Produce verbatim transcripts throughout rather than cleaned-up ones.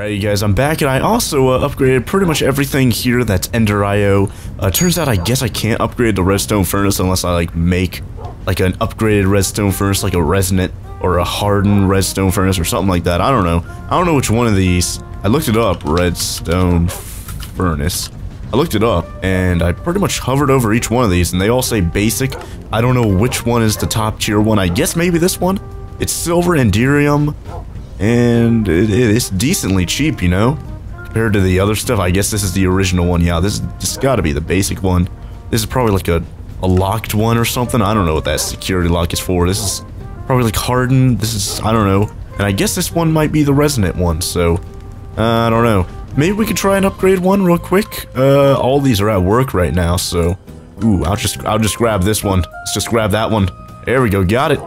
Alright, you guys, I'm back, and I also uh, upgraded pretty much everything here that's Ender dot I O. Uh, turns out I guess I can't upgrade the redstone furnace unless I, like, make, like, an upgraded redstone furnace, like a resonant or a hardened redstone furnace or something like that. I don't know. I don't know which one of these. I looked it up, redstone furnace. I looked it up, and I pretty much hovered over each one of these, and they all say basic. I don't know which one is the top tier one. I guess maybe this one? It's silver Enderium. And it, it, it's decently cheap, you know, compared to the other stuff. I guess this is the original one. Yeah, this this got to be the basic one. This is probably like a, a locked one or something. I don't know what that security lock is for. This is probably like hardened. This is, I don't know. And I guess this one might be the resonant one, so uh, I don't know. Maybe we could try and upgrade one real quick. Uh, all these are at work right now, so ooh, I'll just I'll just grab this one. Let's just grab that one. There we go, got it.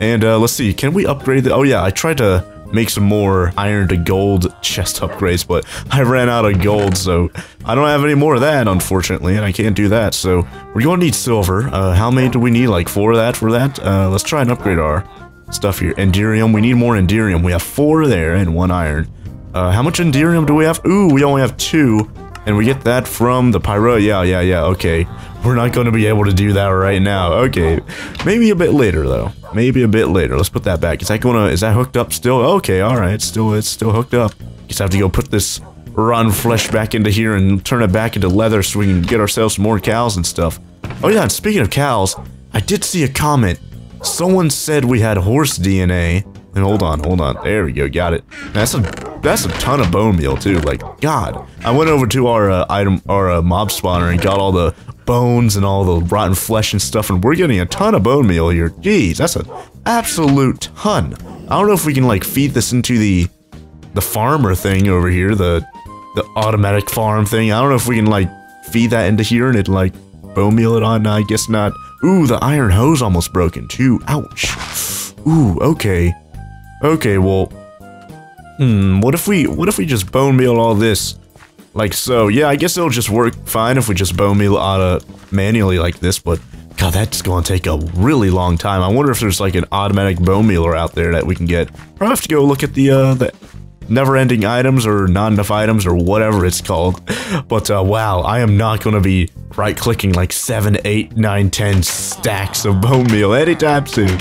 And uh, let's see, can we upgrade the? Oh yeah, I tried to make some more iron to gold chest upgrades, but I ran out of gold, so I don't have any more of that, unfortunately, and I can't do that, so we're gonna need silver. Uh, how many do we need? Like four of that for that? Uh, let's try and upgrade our stuff here. Enderium, we need more Enderium. We have four there and one iron. Uh, how much Enderium do we have? Ooh, we only have two, and we get that from the pyro. Yeah, yeah, yeah, okay. We're not gonna be able to do that right now. Okay, maybe a bit later, though. Maybe a bit later. Let's put that back. Is that gonna? Is that hooked up still? Okay, all right. It's still, it's still hooked up. Just have to go put this rotten flesh back into here and turn it back into leather so we can get ourselves some more cows and stuff. Oh yeah, and speaking of cows, I did see a comment. Someone said we had horse D N A. And hold on, hold on. There we go. Got it. That's a, that's a ton of bone meal too. Like God, I went over to our uh, item, our uh, mob spawner and got all the bones and all the rotten flesh and stuff, and we're getting a ton of bone meal here. Jeez, that's an absolute ton. I don't know if we can like feed this into the the farmer thing over here, the the automatic farm thing. I don't know if we can like feed that into here and it like bone meal it on. I guess not. Ooh, the iron hose almost broken too. Ouch. Ooh, okay, okay. Well, hmm. What if we what if we just bone meal all this? Like so, yeah, I guess it'll just work fine if we just bone meal auto manually like this, but God, that's gonna take a really long time. I wonder if there's like an automatic bone mealer out there that we can get. Probably have to go look at the, uh, the never-ending items or not enough items or whatever it's called. But, uh, wow, I am not gonna be right-clicking like seven, eight, nine, ten stacks of bone meal anytime soon.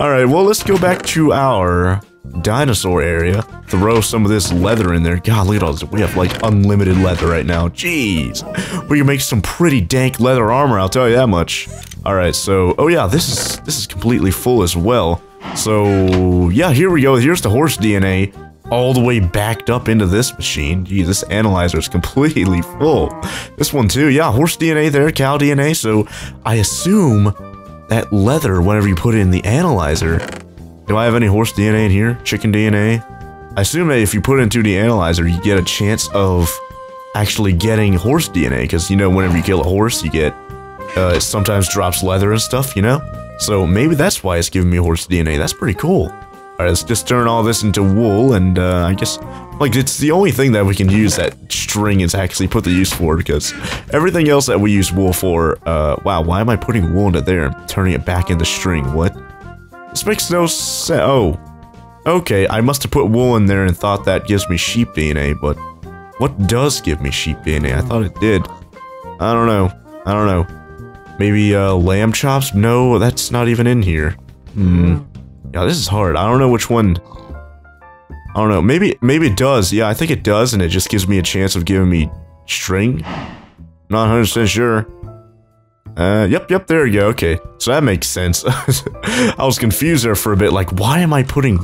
Alright, well, let's go back to our dinosaur area, throw some of this leather in there. God, look at all this. We have like unlimited leather right now. Jeez, we can make some pretty dank leather armor, I'll tell you that much. All right, so oh yeah, this is this is completely full as well. So yeah, here we go. Here's the horse D N A all the way backed up into this machine. Gee, this analyzer is completely full. This one too. Yeah, horse D N A there, cow D N A. So I assume that leather, whenever you put it in the analyzer. Do I have any horse D N A in here? Chicken D N A? I assume that if you put it into the analyzer, you get a chance of actually getting horse D N A, because, you know, whenever you kill a horse, you get, uh, it sometimes drops leather and stuff, you know? So maybe that's why it's giving me horse D N A. That's pretty cool. Alright, let's just turn all this into wool, and, uh, I guess, like, it's the only thing that we can use that string is actually put the use for, because everything else that we use wool for, uh, wow, why am I putting wool into there and turning it back into string? What? This makes no sense. Oh. Okay, I must have put wool in there and thought that gives me sheep D N A, but what does give me sheep D N A? I thought it did. I don't know. I don't know. Maybe, uh, lamb chops? No, that's not even in here. Hmm. Yeah, this is hard. I don't know which one. I don't know. Maybe, maybe it does. Yeah, I think it does, and it just gives me a chance of giving me string. Not one hundred percent sure. Uh, yep, yep, there you go, okay. So that makes sense. I was confused there for a bit, like, why am I putting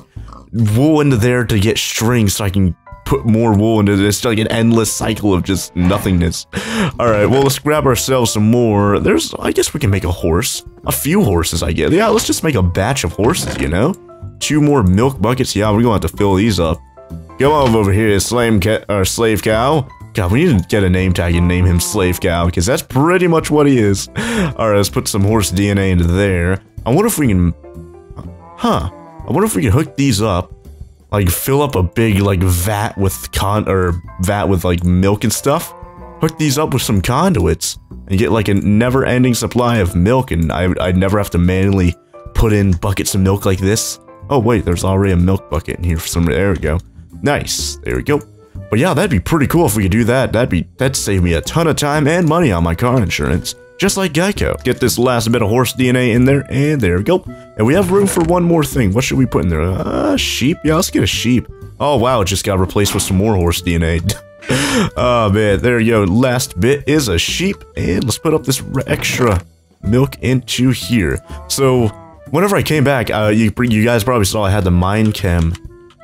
wool into there to get string so I can put more wool into this? It's like an endless cycle of just nothingness. Alright, well, let's grab ourselves some more. There's, I guess we can make a horse. A few horses, I guess. Yeah, let's just make a batch of horses, you know? Two more milk buckets. Yeah, we're gonna have to fill these up. Come on over here, slave ca- or slave cow. God, we need to get a name tag and name him Slave Cow, because that's pretty much what he is. Alright, let's put some horse D N A into there. I wonder if we can... Huh. I wonder if we can hook these up. Like, fill up a big, like, vat with con... or vat with, like, milk and stuff. Hook these up with some conduits. And get, like, a never-ending supply of milk, and I, I'd never have to manually put in buckets of milk like this. Oh, wait, there's already a milk bucket in here for some... There we go. Nice. There we go. But yeah, that'd be pretty cool if we could do that. That'd be that'd save me a ton of time and money on my car insurance. Just like Geico. Get this last bit of horse D N A in there, and there we go. And we have room for one more thing. What should we put in there? Uh, sheep? Yeah, let's get a sheep. Oh, wow, it just got replaced with some more horse D N A. Oh, man, there you go. Last bit is a sheep, and let's put up this extra milk into here. So, whenever I came back, uh, you, you guys probably saw I had the mine chem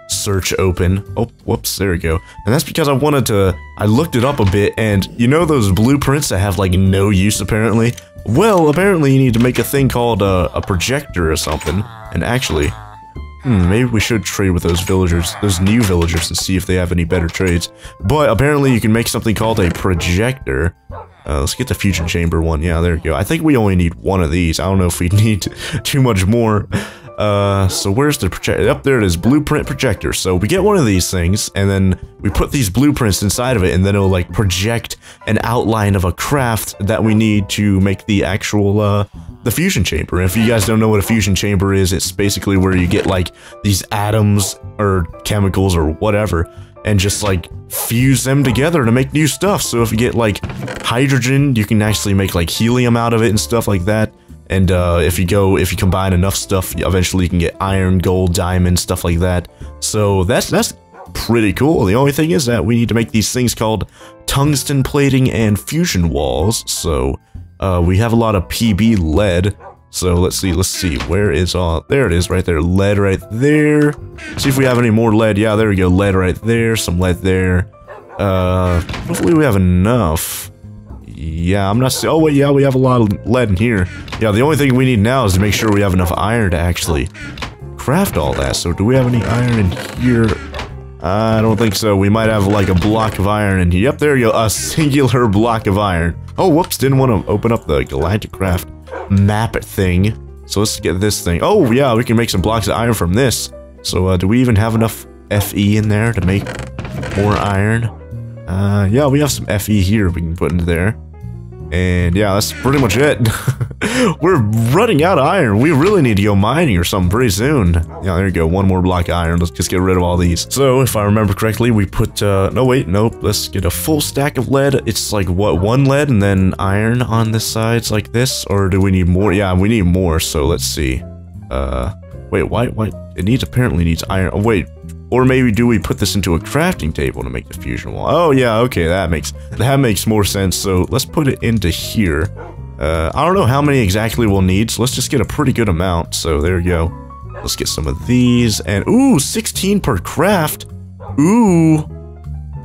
search open. Oh, whoops, there we go. And that's because I wanted to, I looked it up a bit, and you know those blueprints that have like no use apparently? Well, apparently you need to make a thing called a, a projector or something. And actually, hmm, maybe we should trade with those villagers, those new villagers, to see if they have any better trades. But apparently you can make something called a projector. Uh, let's get the fusion chamber one. Yeah, there we go. I think we only need one of these. I don't know if we need too much more. Uh, so where's the projector? Up there it is, blueprint projector. So we get one of these things, and then we put these blueprints inside of it, and then it'll like project an outline of a craft that we need to make the actual, uh, the fusion chamber. And if you guys don't know what a fusion chamber is, it's basically where you get like these atoms or chemicals or whatever, and just like fuse them together to make new stuff. So if you get like hydrogen, you can actually make like helium out of it and stuff like that. And uh, if you go, if you combine enough stuff, eventually you can get iron, gold, diamond, stuff like that. So that's that's pretty cool. The only thing is that we need to make these things called tungsten plating and fusion walls. So uh, we have a lot of P B lead. So let's see, let's see, where is all? There it is, right there. Lead right there. See if we have any more lead. Yeah, there we go. Lead right there. Some lead there. Uh, hopefully we have enough. Yeah, I'm not. Oh wait, yeah, we have a lot of lead in here. Yeah, the only thing we need now is to make sure we have enough iron to actually craft all that. So, do we have any iron in here? I don't think so. We might have like a block of iron in here. Yep, there you go, a singular block of iron. Oh, whoops, didn't want to open up the Galactic Craft map thing. So let's get this thing. Oh yeah, we can make some blocks of iron from this. So, uh, do we even have enough F E in there to make more iron? Uh, yeah, we have some F E here we can put in there. And yeah, that's pretty much it. We're running out of iron. We really need to go mining or something pretty soon. Yeah, there you go. One more block of iron. Let's just get rid of all these. So if I remember correctly, we put, uh, no wait, nope. Let's get a full stack of lead. It's like, what, one lead and then iron on this sides like this? Or do we need more? Yeah, we need more. So let's see. Uh, wait, why, why? It needs, apparently needs iron. Oh, wait. Or maybe do we put this into a crafting table to make the fusion wall? Oh yeah, okay, that makes that makes more sense. So let's put it into here. Uh, I don't know how many exactly we'll need, so let's just get a pretty good amount. So there you go. Let's get some of these, and ooh, sixteen per craft. Ooh,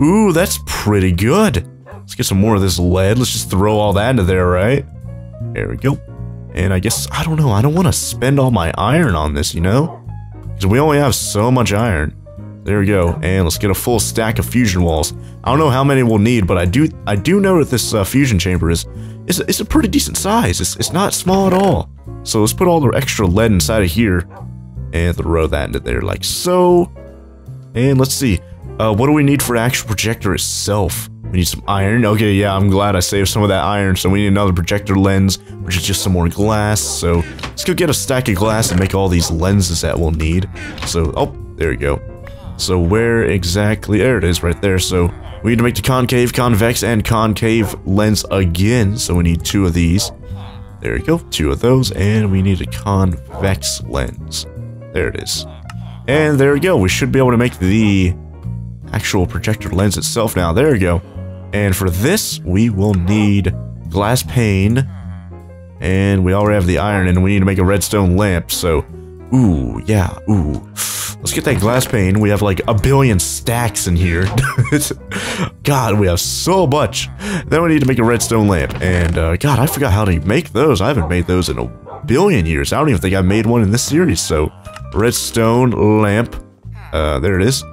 ooh, that's pretty good. Let's get some more of this lead. Let's just throw all that into there, right? There we go. And I guess I don't know. I don't want to spend all my iron on this, you know, because we only have so much iron. There we go, and let's get a full stack of fusion walls. I don't know how many we'll need, but I do I do know that this uh, fusion chamber is it's, it's a pretty decent size. It's, it's not small at all. So let's put all the extra lead inside of here and throw that into there like so. And let's see, uh, what do we need for the actual projector itself? We need some iron. Okay, yeah, I'm glad I saved some of that iron. So we need another projector lens, which is just some more glass. So let's go get a stack of glass and make all these lenses that we'll need. So, oh, there we go. So where exactly? There it is right there. So we need to make the concave, convex, and concave lens again. So we need two of these. There you go. Two of those. And we need a convex lens. There it is. And there we go. We should be able to make the actual projector lens itself now. There we go. And for this, we will need glass pane. And we already have the iron, and we need to make a redstone lamp. So, ooh, yeah, ooh. Let's get that glass pane. We have like a billion stacks in here. God, we have so much. Then we need to make a redstone lamp. And uh, God, I forgot how to make those. I haven't made those in a billion years. I don't even think I've made one in this series. So, redstone lamp. Uh, there it is.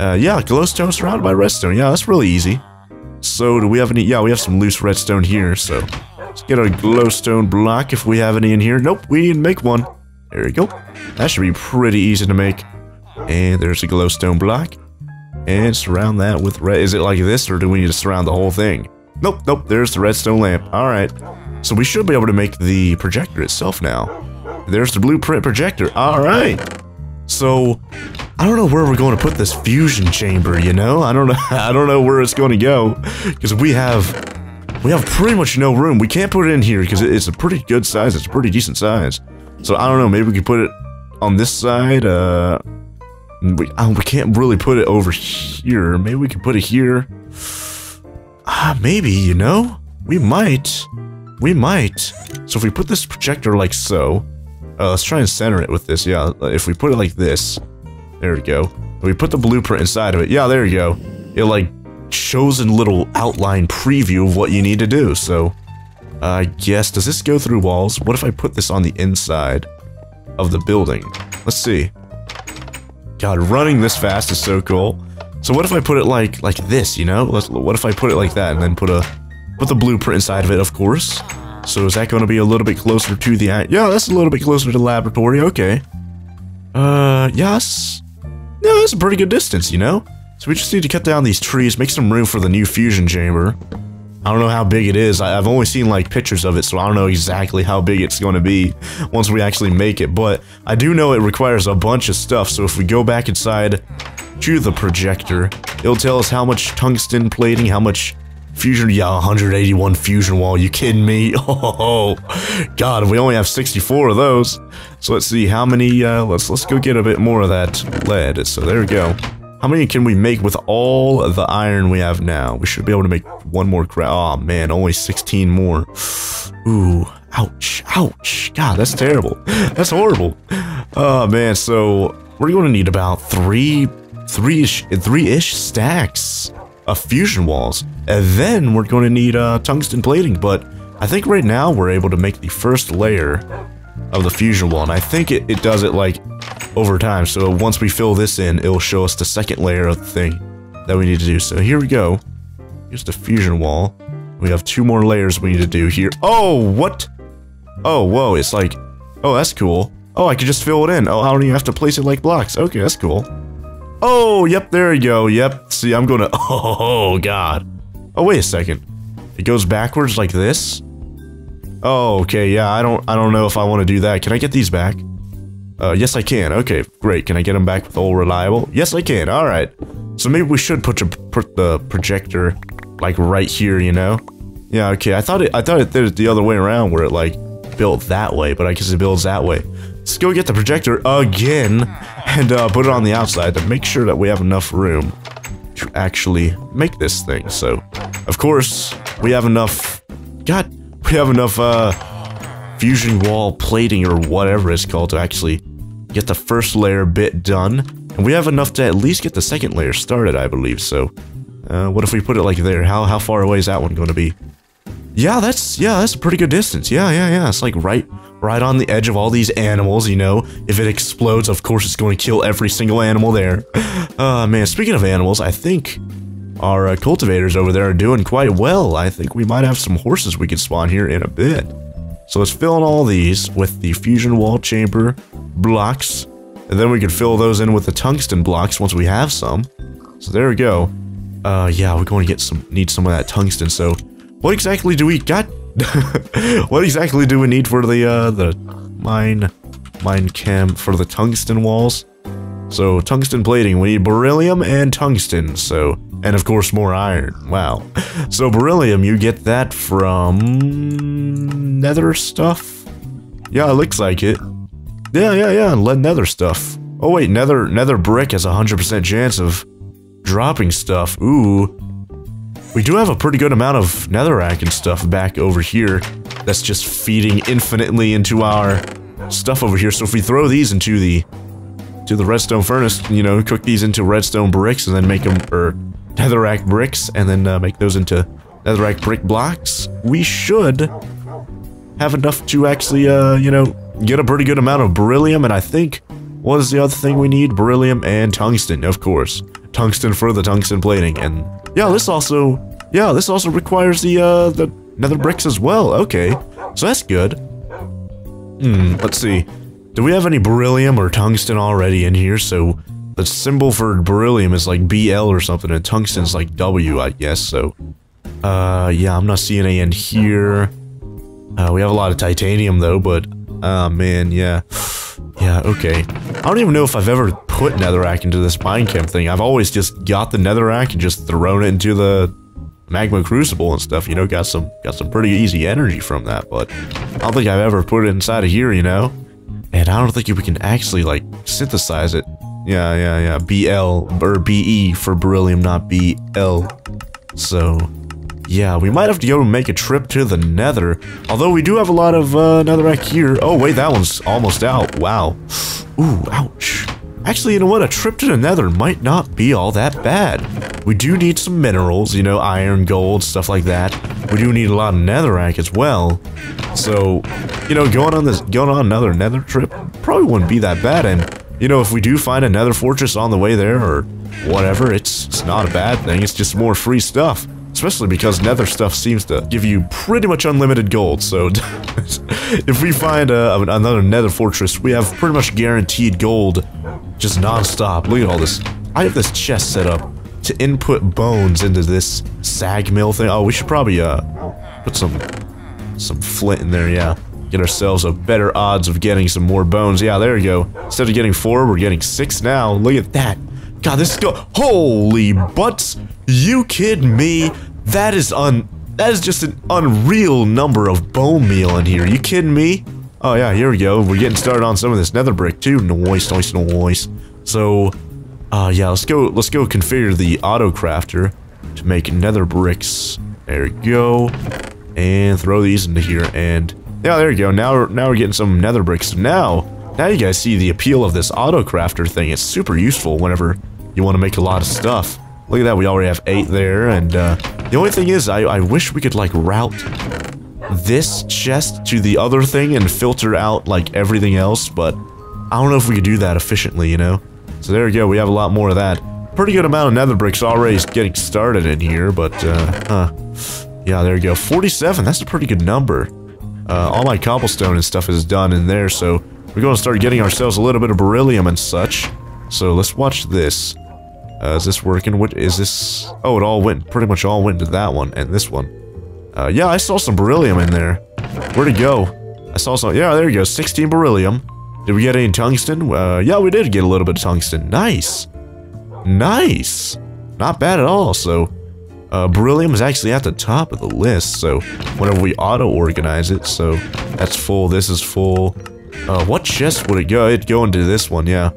Uh, yeah, glowstone surrounded by redstone. Yeah, that's really easy. So, do we have any? Yeah, we have some loose redstone here. So, let's get a glowstone block if we have any in here. Nope, we didn't make one. There we go. That should be pretty easy to make. And there's a glowstone block. And surround that with red. Is it like this, or do we need to surround the whole thing? Nope, nope, there's the redstone lamp. Alright. So we should be able to make the projector itself now. There's the blueprint projector. Alright. So, I don't know where we're going to put this fusion chamber, you know? I don't know I don't know where it's going to go, because we have we have pretty much no room. We can't put it in here because it's a pretty good size. It's a pretty decent size. So I don't know, maybe we could put it on this side. Uh we oh, we can't really put it over here. Maybe we could put it here. Ah, maybe, you know? We might. We might. So if we put this projector like so, uh, let's try and center it with this. Yeah, if we put it like this, there we go. If we put the blueprint inside of it, yeah, there you go. It like shows a little outline preview of what you need to do. So uh, I guess, does this go through walls? What if I put this on the inside of the building? Let's see. God, running this fast is so cool. So what if I put it like like this, you know? Let's, what if I put it like that and then put a put the blueprint inside of it, of course. So is that going to be a little bit closer to the... Yeah, that's a little bit closer to the laboratory, okay. Uh, yes. Yeah, that's a pretty good distance, you know? So we just need to cut down these trees, make some room for the new fusion chamber. I don't know how big it is. I, I've only seen, like, pictures of it, so I don't know exactly how big it's going to be once we actually make it. But I do know it requires a bunch of stuff, so if we go back inside to the projector, it'll tell us how much tungsten plating, how much... Fusion, yeah, one hundred eighty-one fusion wall, you kidding me? Oh, God, we only have sixty-four of those. So let's see how many, uh, let's, let's go get a bit more of that lead. So there we go. How many can we make with all of the iron we have now? We should be able to make one more crap. Oh, man, only sixteen more. Ooh, ouch, ouch. God, that's terrible. That's horrible. Oh, man, so we're going to need about three, three-ish, three-ish stacks of fusion walls, and then we're going to need uh, tungsten plating, but I think right now we're able to make the first layer of the fusion wall, and I think it, it does it like over time, so once we fill this in, it'll show us the second layer of the thing that we need to do. So here we go, here's the fusion wall, we have two more layers we need to do here. Oh, what? Oh, whoa, it's like, oh, that's cool. Oh, I can just fill it in. Oh, I don't even have to place it like blocks. Okay, that's cool. Oh, yep, there you go, yep. See, I'm gonna, oh, God. Oh, wait a second. It goes backwards like this? Oh, okay, yeah, I don't, I don't know if I want to do that. Can I get these back? Uh, yes, I can. Okay, great. Can I get them back with old reliable? Yes, I can. All right. So maybe we should put, your, put the projector, like, right here, you know? Yeah, okay, I thought it, I thought it did it the other way around where it, like, built that way, but I guess it builds that way. Let's go get the projector again. And uh, put it on the outside to make sure that we have enough room to actually make this thing. So, of course, we have enough... God, we have enough uh, fusion wall plating or whatever it's called to actually get the first layer bit done. And we have enough to at least get the second layer started, I believe. So, uh, what if we put it like there? How, how far away is that one going to be? Yeah, that's yeah, that's a pretty good distance. Yeah, yeah, yeah. It's like right... right on the edge of all these animals, you know. If it explodes, of course, it's going to kill every single animal there. Uh, man, speaking of animals, I think our uh, cultivators over there are doing quite well. I think we might have some horses we could spawn here in a bit. So let's fill in all these with the fusion wall chamber blocks. And then we can fill those in with the tungsten blocks once we have some. So there we go. Uh, yeah, we're going to get some, need some of that tungsten. So what exactly do we got? What exactly do we need for the uh, the mine mine cam for the tungsten walls? So tungsten plating, we need beryllium and tungsten. So, and of course more iron. Wow. So beryllium, you get that from nether stuff. Yeah, it looks like it. Yeah, yeah, yeah. Lead nether stuff. Oh wait, nether nether brick has a hundred percent chance of dropping stuff. Ooh. We do have a pretty good amount of netherrack and stuff back over here that's just feeding infinitely into our stuff over here. So if we throw these into the to the redstone furnace, you know, cook these into redstone bricks and then make them, or netherrack bricks, and then uh, make those into netherrack brick blocks, we should have enough to actually, uh, you know, get a pretty good amount of beryllium. And I think, what is the other thing we need? Beryllium and tungsten, of course. Tungsten for the tungsten plating, and yeah, this also, yeah, this also requires the uh, the nether bricks as well. Okay, so that's good. Hmm. Let's see. Do we have any beryllium or tungsten already in here? So the symbol for beryllium is like B L or something, and tungsten's like W, I guess. So, uh, yeah, I'm not seeing any in here. Uh, we have a lot of titanium though, but ah, man, yeah, yeah. Okay, I don't even know if I've ever put netherrack into this minecamp thing. I've always just got the netherrack and just thrown it into the magma crucible and stuff, you know, got some got some pretty easy energy from that, but I don't think I've ever put it inside of here, you know? And I don't think we can actually, like, synthesize it. Yeah, yeah, yeah, B L, or B E for beryllium, not B L. So, yeah, we might have to go make a trip to the nether. Although we do have a lot of uh, netherrack here. Oh, wait, that one's almost out. Wow. Ooh, ouch. Actually, you know what? A trip to the nether might not be all that bad. We do need some minerals, you know, iron, gold, stuff like that. We do need a lot of netherrack as well. So, you know, going on this, going on another nether trip probably wouldn't be that bad. And, you know, if we do find a nether fortress on the way there or whatever, it's, it's not a bad thing. It's just more free stuff. Especially because nether stuff seems to give you pretty much unlimited gold, so if we find uh, another nether fortress, we have pretty much guaranteed gold just non-stop. Look at all this. I have this chest set up to input bones into this sag mill thing. Oh, we should probably uh, put some some flint in there, yeah. Get ourselves a better odds of getting some more bones. Yeah, there you go. Instead of getting four, we're getting six now. Look at that. God, this is go- Holy butts! You kidding me? That is un- That is just an unreal number of bone meal in here. You kidding me? Oh yeah, here we go. We're getting started on some of this nether brick too. Noise, noise, noise. So, uh, yeah, let's go- let's go configure the autocrafter to make nether bricks. There we go. And throw these into here, and... Yeah, there we go. Now we're- now we're getting some nether bricks. Now, now you guys see the appeal of this autocrafter thing. It's super useful whenever you want to make a lot of stuff. Look at that, we already have eight there, and uh, the only thing is, I, I wish we could, like, route this chest to the other thing and filter out, like, everything else, but I don't know if we could do that efficiently, you know? So there we go, we have a lot more of that. Pretty good amount of nether bricks already getting started in here, but, uh, huh. Yeah, there we go. forty-seven, that's a pretty good number. Uh, all my cobblestone and stuff is done in there, so... We're going to start getting ourselves a little bit of beryllium and such. So let's watch this. Uh, is this working? What is this? Oh, it all went, pretty much all went to that one and this one. Uh, yeah, I saw some beryllium in there. Where'd it go? I saw some, yeah, there you go, sixteen beryllium. Did we get any tungsten? Uh, yeah, we did get a little bit of tungsten. Nice. Nice. Not bad at all, so. Uh, beryllium is actually at the top of the list, so whenever we auto-organize it, so that's full, this is full. Uh, what chest would it go? It'd go into this one, yeah.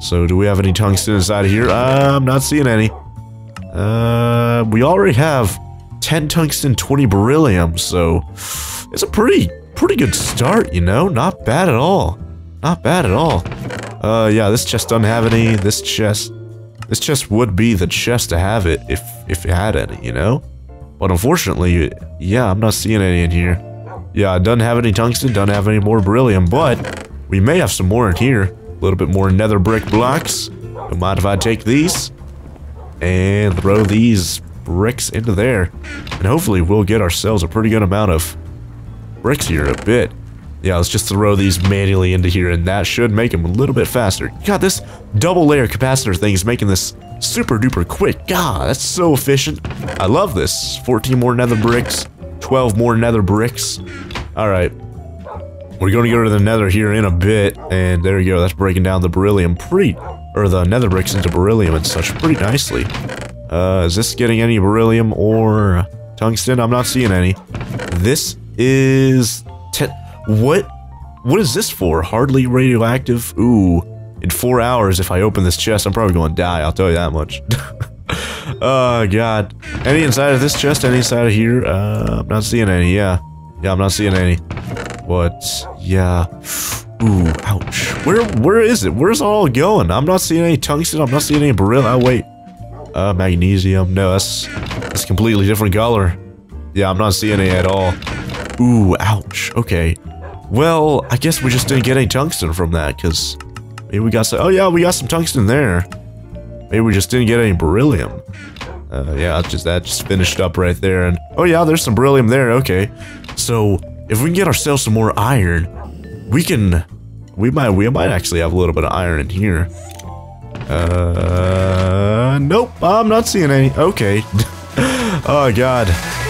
So, do we have any tungsten inside of here? Uh, I'm not seeing any. Uh, we already have ten tungsten, twenty beryllium, so... It's a pretty, pretty good start, you know? Not bad at all. Not bad at all. Uh, yeah, this chest doesn't have any. This chest... This chest would be the chest to have it if, if it had any, you know? But unfortunately, yeah, I'm not seeing any in here. Yeah, it doesn't have any tungsten, doesn't have any more beryllium, but we may have some more in here. A little bit more nether brick blocks. Don't mind if I take these and throw these bricks into there. And hopefully we'll get ourselves a pretty good amount of bricks here in a bit. Yeah, let's just throw these manually into here, and that should make them a little bit faster. God, this double layer capacitor thing is making this super duper quick. God, that's so efficient. I love this. fourteen more nether bricks. twelve more nether bricks. Alright. We're going to go to the nether here in a bit. And there you go. That's breaking down the beryllium pretty... Or the nether bricks into beryllium and such pretty nicely. Uh, is this getting any beryllium or tungsten? I'm not seeing any. This is... What? What is this for? Hardly radioactive? Ooh. In four hours, if I open this chest, I'm probably going to die. I'll tell you that much. Oh, God. Any inside of this chest? Any inside of here? Uh, I'm not seeing any, yeah. Yeah, I'm not seeing any. But, yeah. Ooh, ouch. Where where is it? Where's it all going? I'm not seeing any tungsten. I'm not seeing any beryllium. Oh, wait. Uh, magnesium. No, that's, that's a completely different color. Yeah, I'm not seeing any at all. Ooh, ouch. Okay. Well, I guess we just didn't get any tungsten from that, because maybe we got some... Oh, yeah, we got some tungsten there. Maybe we just didn't get any beryllium. Uh, yeah, just that just finished up right there, and oh yeah, there's some beryllium there. Okay, so if we can get ourselves some more iron, we can, we might, we might actually have a little bit of iron in here. Uh, nope, I'm not seeing any. Okay. Oh God.